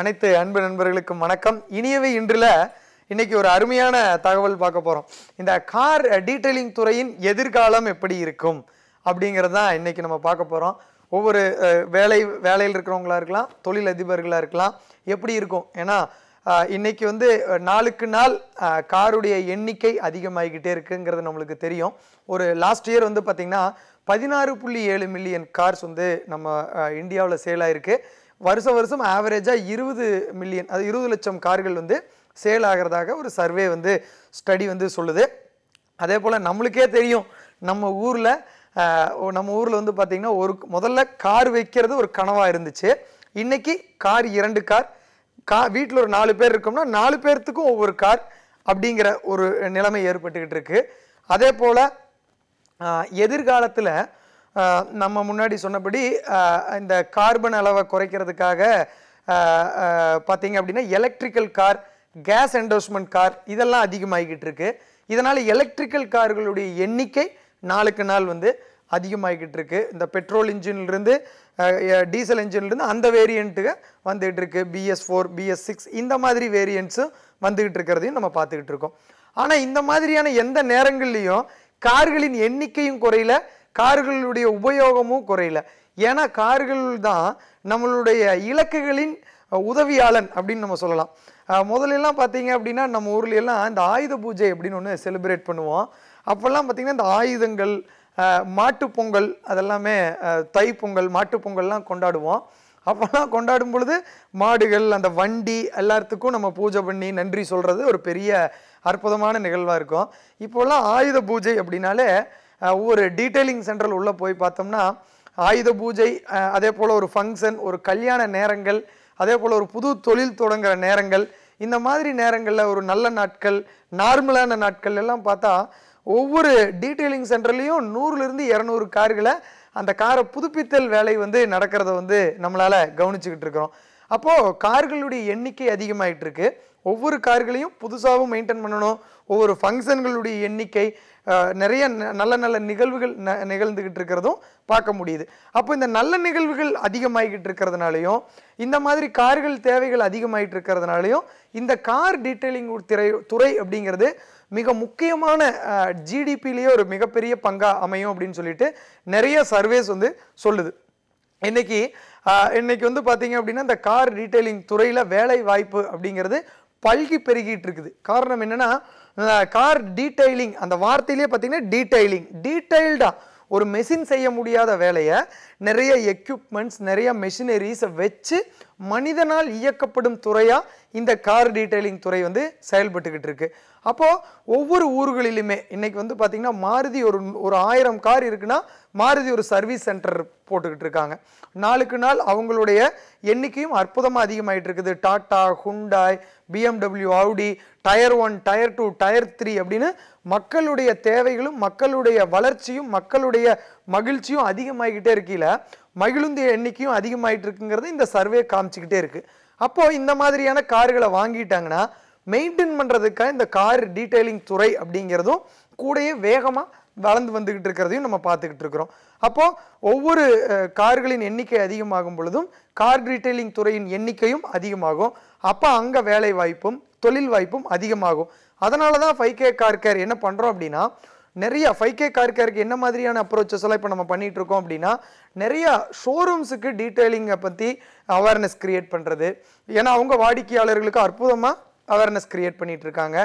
அனைத்து அன்பு நண்பர்களுக்கும் வணக்கம். இனியவை இன்றில் இன்னைக்கு ஒரு அருமையான தகவல் பார்க்க போகிறோம். இந்த கார் டீட்டெயிலிங் துறையின் எதிர்காலம் எப்படி இருக்கும் அப்படிங்கிறது தான் இன்னைக்கு நம்ம பார்க்க போகிறோம். ஒவ்வொரு வேலையில் இருக்கிறவங்களா இருக்கலாம், தொழில் அதிபர்களாக இருக்கலாம், எப்படி இருக்கும். ஏன்னா இன்னைக்கு வந்து நாளுக்கு நாள் காருடைய எண்ணிக்கை அதிகமாகிக்கிட்டே இருக்குங்கிறது நம்மளுக்கு தெரியும். ஒரு லாஸ்ட் இயர் வந்து பார்த்திங்கன்னா 16.7 மில்லியன் கார்ஸ் வந்து நம்ம இந்தியாவில் சேல் ஆகிருக்கு. வருஷம் வருஷம் ஆவரேஜாக 20 மில்லியன், அது 20 லட்சம் கார்கள் வந்து சேல் ஆகிறதாக ஒரு சர்வே வந்து ஸ்டடி வந்து சொல்லுது. அதே போல் நம்மளுக்கே தெரியும், நம்ம ஊரில் வந்து பார்த்திங்கன்னா முதல்ல கார் வைக்கிறது ஒரு கனவாக இருந்துச்சு. இன்றைக்கி கார் 2 கார் வீட்டில் ஒரு 4 பேர் இருக்கோம்னா 4 பேர்த்துக்கும் ஒவ்வொரு கார் அப்படிங்கிற ஒரு நிலைமை ஏற்பட்டுக்கிட்டு இருக்குது. அதே போல் எதிர்காலத்தில் நம்ம முன்னாடி சொன்னபடி இந்த கார்பன் அளவை குறைக்கிறதுக்காக பார்த்திங்க அப்படின்னா electrical car, gas endorsement car இதெல்லாம் அதிகமாகிக்கிட்டு இருக்குது. இதனால் எலக்ட்ரிக்கல் கார்களுடைய எண்ணிக்கை நாளுக்கு நாள் வந்து அதிகமாகிக்கிட்டு இருக்குது. இந்த பெட்ரோல் இன்ஜின்லேருந்து டீசல் இன்ஜின்லேருந்து அந்த வேரியண்ட்டுக வந்துக்கிட்டு இருக்குது. BS4, BS6 இந்த மாதிரி வேரியண்ட்ஸும் வந்துக்கிட்டு இருக்கிறதையும் நம்ம பார்த்துக்கிட்டு இருக்கோம். ஆனால் இந்த மாதிரியான எந்த நேரங்கள்லேயும் கார்களின் எண்ணிக்கையும் குறையல, கார்களுடைய உபயோகமும் குறையல. ஏன்னா கார்கள் தான் நம்மளுடைய இலக்குகளின் உதவியாளன் அப்படின்னு நம்ம சொல்லலாம். முதலெல்லாம் பார்த்தீங்க அப்படின்னா நம்ம ஊரில் எல்லாம் இந்த ஆயுத பூஜை அப்படின்னு ஒன்று செலிப்ரேட் பண்ணுவோம். அப்போல்லாம் பார்த்திங்கன்னா இந்த ஆயுதங்கள், மாட்டுப்பொங்கல், அதெல்லாமே தைப்பொங்கல், மாட்டுப்பொங்கல்லாம் கொண்டாடுவோம். அப்போல்லாம் கொண்டாடும் பொழுது மாடுகள், அந்த வண்டி எல்லாத்துக்கும் நம்ம பூஜை பண்ணி நன்றி சொல்கிறது ஒரு பெரிய அற்புதமான நிகழ்வாக இருக்கும். இப்போல்லாம் ஆயுத பூஜை அப்படின்னாலே ஒவ்வொரு டீட்டெயிலிங் சென்டரில் உள்ளே போய் பார்த்தோம்னா ஆயுத பூஜை, அதே போல் ஒரு ஃபங்க்ஷன், ஒரு கல்யாண நேரங்கள், அதே போல் ஒரு புது தொழில் தொடங்குற நேரங்கள், இந்த மாதிரி நேரங்களில் ஒரு நல்ல நாட்கள், நார்மலான நாட்கள் எல்லாம் பார்த்தா ஒவ்வொரு டீட்டெயிலிங் சென்டர்லேயும் 100-200 கார்களை, அந்த காரை புதுப்பித்தல் வேலை வந்து நடக்கிறத வந்து நம்மளால் கவனிச்சுக்கிட்டு இருக்கிறோம். அப்போது கார்களுடைய எண்ணிக்கை அதிகமாகிட்டு இருக்கு. ஒவ்வொரு கார்களையும் புதுசாகவும் மெயின்டைன் பண்ணணும். ஒவ்வொரு ஃபங்க்ஷன்களுடைய எண்ணிக்கை, நிறைய நல்ல நல்ல நிகழ்வுகள் நிகழ்ந்துக்கிட்டு இருக்கிறதும் பார்க்க முடியுது. அப்போ இந்த நல்ல நிகழ்வுகள் அதிகமாகிக்கிட்டு இருக்கிறதுனாலையும், இந்த மாதிரி கார்கள் தேவைகள் அதிகமாகிட்டு இருக்கிறதுனாலையும், இந்த கார் டீட்டெயிலிங் துறை அப்படிங்கிறது மிக முக்கியமான ஜிடிபிலேயே ஒரு மிகப்பெரிய பங்காக அமையும் அப்படின்னு சொல்லிட்டு நிறைய சர்வேஸ் வந்து சொல்லுது. இன்னைக்கு வந்து பார்த்திங்க அப்படின்னா இந்த கார் டீட்டெயிலிங் துறையில் வேலை வாய்ப்பு அப்படிங்கிறது பல்கி பெருகிட்டு இருக்குது. காரணம் என்னென்னா, கார் டீட்டெயிலிங் அந்த வார்த்தையிலே பார்த்திங்கன்னா டீட்டெயில்டாக ஒரு மெஷின் செய்ய முடியாத வேலையை நிறைய எக்யூப்மெண்ட்ஸ், நிறைய மெஷினரிஸை வச்சு மனிதனால் இயக்கப்படும் துறையாக இந்த கார் டீட்டெயிலிங் துறை வந்து செயல்பட்டுக்கிட்டு இருக்கு. அப்போது ஒவ்வொரு ஊர்களிலுமே இன்றைக்கி வந்து பார்த்திங்கன்னா மாருதி ஒரு 1000 கார் இருக்குன்னா மாருதி ஒரு சர்வீஸ் சென்டர் போட்டுக்கிட்டு இருக்காங்க. நாளுக்கு நாள் அவங்களுடைய எண்ணிக்கையும் அற்புதமாக அதிகமாகிட்டு இருக்குது. Tata, Hyundai, BMW, Audi, tier 1, tier 2, tier 3 அப்படின்னு மக்களுடைய தேவைகளும் மக்களுடைய வளர்ச்சியும் மக்களுடைய மகிழ்ச்சியும் அதிகமாகிக்கிட்டே இருக்கையில் மகிழுந்திய எண்ணிக்கையும் அதிகமாகிட்டு இருக்குங்கிறது இந்த சர்வே காமிச்சிக்கிட்டே இருக்குது. அப்போது இந்த மாதிரியான கார்களை வாங்கிட்டாங்கன்னா மெயின்டைன் பண்ணுறதுக்காக இந்த கார் டீட்டெயிலிங் துறை அப்படிங்கிறதும் கூடயே வேகமாக வளர்ந்து வந்துக்கிட்டு இருக்கிறதையும் நம்ம பார்த்துக்கிட்டு இருக்கிறோம். அப்போது ஒவ்வொரு கார்களின் எண்ணிக்கை அதிகமாகும் பொழுதும் கார் டீட்டெயிலிங் துறையின் எண்ணிக்கையும் அதிகமாகும். அப்போ அங்கே வேலை வாய்ப்பும் தொழில் வாய்ப்பும் அதிகமாகும். அதனால தான் 5K Car Care என்ன பண்ணுறோம் அப்படின்னா, நிறைய 5K Car Careக்கு என்ன மாதிரியான அப்ரோச்சஸ் எல்லாம் இப்போ நம்ம பண்ணிகிட்ருக்கோம் அப்படின்னா, நிறையா ஷோரூம்ஸுக்கு டீட்டெயிலிங்கை பற்றி அவேர்னஸ் க்ரியேட் பண்ணுறது. ஏன்னா அவங்க வாடிக்கையாளர்களுக்கு அற்புதமாக அவேர்னஸ் க்ரியேட் பண்ணிகிட்ருக்காங்க.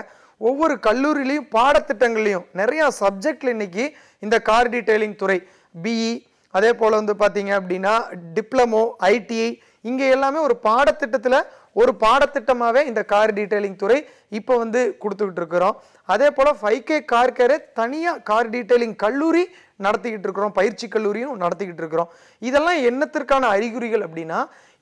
ஒவ்வொரு கல்லூரிலையும் பாடத்திட்டங்கள்லையும் நிறையா சப்ஜெக்டில் இன்றைக்கி இந்த கார் டீட்டெயிலிங் துறை பிஇ, அதே போல் வந்து பார்த்திங்க அப்படின்னா டிப்ளமோ, ITI, இங்கே எல்லாமே ஒரு பாடத்திட்டத்தில் ஒரு பாடத்திட்டமாகவே இந்த கார் டீட்டெயிலிங் துறை இப்போ வந்து கொடுத்துக்கிட்டு இருக்கிறோம். அதே போல் 5K Car Care தனியாக கார் டீட்டெயிலிங் கல்லூரி நடத்திக்கிட்டு இருக்கிறோம், பயிற்சி கல்லூரியும் நடத்திக்கிட்டு இருக்கிறோம். இதெல்லாம் என்னத்திற்கான அறிகுறிகள் அப்படின்னா,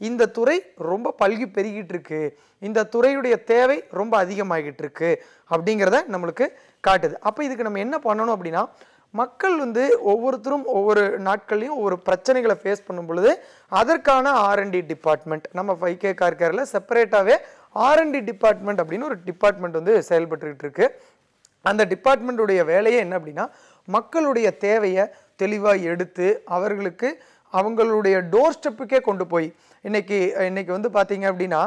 இந்த துறை ரொம்ப பல்கி பெருகிட்டு இருக்கு, இந்த துறையுடைய தேவை ரொம்ப அதிகமாகிட்டு இருக்கு அப்படிங்கிறத நம்மளுக்கு காட்டுது. அப்போ இதுக்கு நம்ம என்ன பண்ணணும் அப்படின்னா, மக்கள் வந்து ஒவ்வொருத்தரும் ஒவ்வொரு நாட்கள்லையும் ஒவ்வொரு பிரச்சனைகளை ஃபேஸ் பண்ணும் பொழுது அதற்கான R&D டிபார்ட்மெண்ட், நம்ம 5K Car Careல செப்பரேட்டாகவே R&D டிபார்ட்மெண்ட் அப்படின்னு ஒரு டிபார்ட்மெண்ட் வந்து செயல்பட்டுக்கிட்டு இருக்கு. அந்த டிபார்ட்மெண்ட்டுடைய வேலையே என்ன அப்படின்னா, மக்களுடைய தேவையை தெளிவாக எடுத்து அவர்களுக்கு அவங்களுடைய டோர் ஸ்டெப்புக்கே கொண்டு போய் இன்னைக்கு வந்து பாத்தீங்க அப்படினா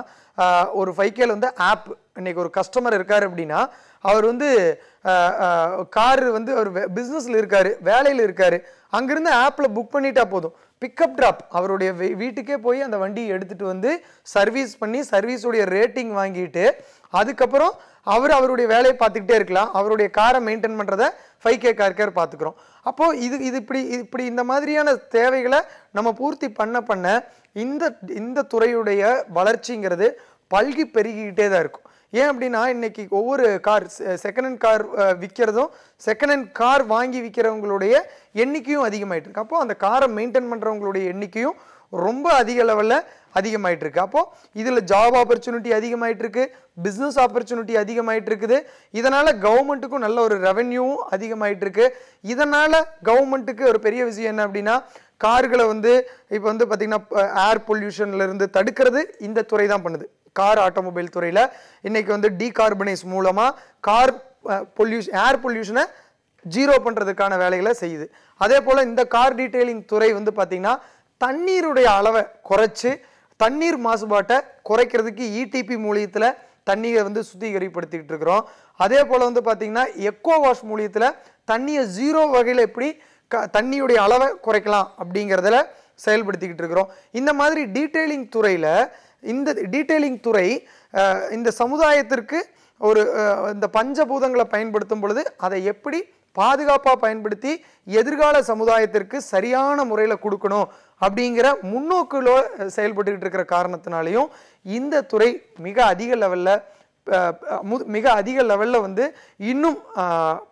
ஒரு 5K ல வந்து ஆப் இன்னைக்கு ஒரு கஸ்டமர் இருக்காரு அப்படினா அவர் வந்து கார் வந்து ஒரு businessல இருக்காரு வேலையில இருக்காரு அங்க இருந்து ஆப்ல புக் பண்ணிட்டா போதும் pick up drop அவருடைய வீட்டுக்கே போய் அந்த வண்டி எடுத்துட்டு வந்து சர்வீஸ் பண்ணி சர்வீஸ் உடைய ரேட்டிங் வாங்கிட்டு அதுக்கு அப்புறம் அவர் அவருடைய வேலையை பார்த்துக்கிட்டே இருக்கலாம் அவருடைய காரை மெயின்टेन பண்றத 5K Car Care பாத்துக்குறோம் அப்போ இது இப்படி இந்த மாதிரியான தேவைகளை நம்ம பூர்த்தி பண்ண இந்த துறையுடைய வளர்ச்சிங்கிறது பல்கி பெருகிட்டே தான் இருக்கும் ஏன் அப்படினா இன்னைக்கு ஒவ்வொரு கார் செகண்ட் ஹேண்ட் கார் விக்கிறதும் செகண்ட் ஹேண்ட் கார் வாங்கி விக்கிறவங்களுடைய எண்ணிக்கையும் அதிகமாயிட்டு இருக்கு அப்போ அந்த காரை மெயின்टेन பண்றவங்களுடைய எண்ணிக்கையும் ரொம்ப அதிக லெவல்ல அதிகமாயிட்டு இருக்கு அப்போ இதுல ஜாப் opportunity அதிகமாயிட்டு இருக்கு business opportunity அதிகமாயிட்டு இருக்குது இதனால கவர்மெண்ட்க்கு நல்ல ஒரு ரெவென்யூ அதிகமாயிட்டு இருக்கு இதனால கவர்மெண்ட்க்கு ஒரு பெரிய விஷயம் என்ன அப்படினா கார்களை வந்து இப்போ வந்து பாத்தீங்கன்னா ஏர் பொல்யூஷன்ல இருந்து தடுக்கிறது இந்த துறை தான் பண்ணுது car automobile துறையில இன்னைக்கு வந்து decarbonize மூலமா car pollution air pollution zero பண்றதுக்கான வேலைகளை செய்யுது அதேபோல இந்த car detailing துறை வந்து பாத்தீங்கன்னா தண்ணீருடைய அளவை குறைச்சு தண்ணீர் மாசுபாட்டை குறைக்கிறதுக்கு ETP மூலயத்துல தண்ணியை வந்து சுத்திகரிபடுத்திட்டு இருக்கோம் அதேபோல வந்து பாத்தீங்கன்னா எக்கோ வாஷ் மூலயத்துல தண்ணியை ஜீரோ வகையில எப்படி தண்ணியுடைய அளவை குறைக்கலாம் அப்படிங்கறதுல செயல்படுத்திட்டு இருக்கோம் இந்த மாதிரி detailing துறையில இந்த detailing துறை இந்த சமூகாயத்திற்கு ஒரு இந்த பஞ்சபூதங்களை பயன்படுத்தும் பொழுது அதை எப்படி பாதுகாப்பா பயன்படுத்தி எதிர்கால சமூகாயத்திற்கு சரியான முறையில கொடுக்கணும் அப்படிங்கற முன்னோக்குல செயல்பட்டுக்கிட்டு இருக்கிற காரணத்தினாலயும் இந்த துறை மிக அதிக லெவல்ல வந்து இன்னும்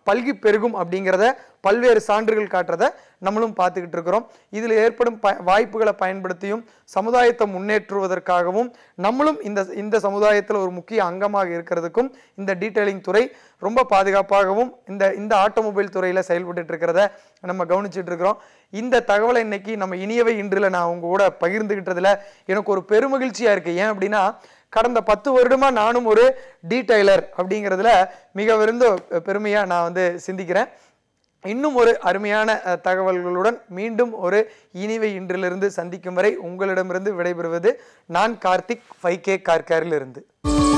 பல்கி பெருகும் அப்படிங்கறத பல்வேறு சான்றுகள் காட்றத நம்மளும் பாத்துக்கிட்டு இருக்கோம் இதிலே ஏற்படும் வாய்ப்புகளை பயன்படுத்தியும் சமூகாயத்தை முன்னேற்றுவதற்காகவும் நம்மளும் இந்த சமூகாயத்துல ஒரு முக்கிய அங்கமாக இருக்குிறதுக்கும் இந்த டீடைலிங் துறை ரொம்ப பாதுகாப்பாகவும் இந்த ஆட்டோமொபைல் துறையில செயல்பட்டு இருக்குறத நம்ம கவனிச்சிட்டு இருக்கோம் இந்த தகவலை இன்னைக்கு நம்ம இனியவே இன்றில நான் உங்க கூட பகிர்ந்துக்கிட்டதுல எனக்கு ஒரு பெருமகிழ்ச்சியா இருக்கு ஏன் அப்படினா கடந்த 10 வருடமா நானும் ஒரு டீடைலர் அப்படிங்கறதுல மிகவிருந்த பெருமையா நான் வந்து சிந்திக்கிறேன் இன்னும் ஒரு அருமையான தகவல்களுடன் மீண்டும் ஒரு இனிவை இன்றிலிருந்து சந்திக்கும் வரை உங்களிடமிருந்து விடைபெறுவது நான் கார்த்திக் 5K Car Care-லிருந்து